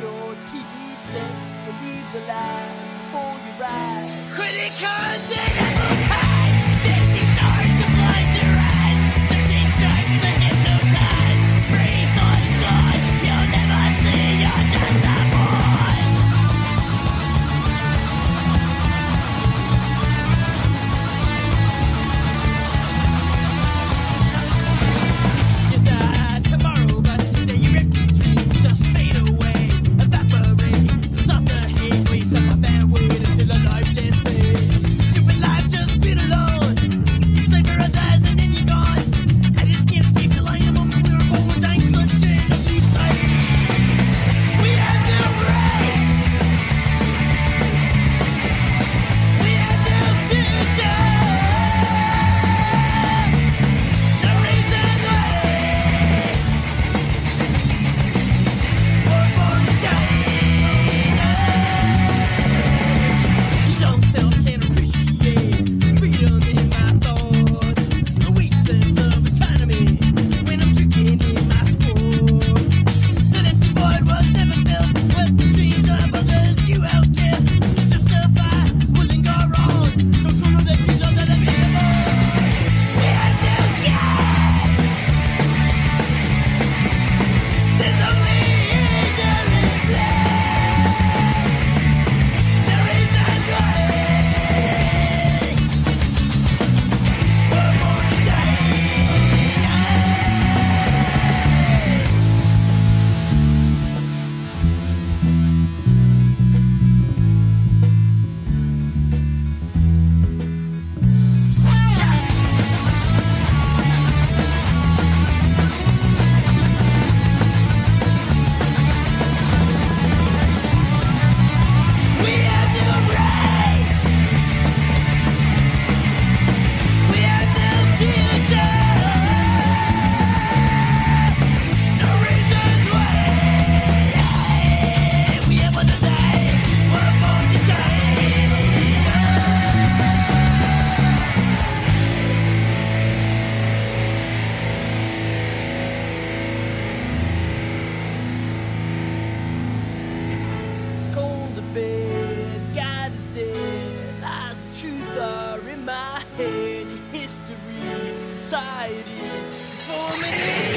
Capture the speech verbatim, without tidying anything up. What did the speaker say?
your T V set. Believe the lies before you rise. Credit cards and animal pies, fifty stars to blind your eyes, thirteen stripes to get no time. Praise on God, you'll never see your just a boy. Truth are in my head, history, society, for me.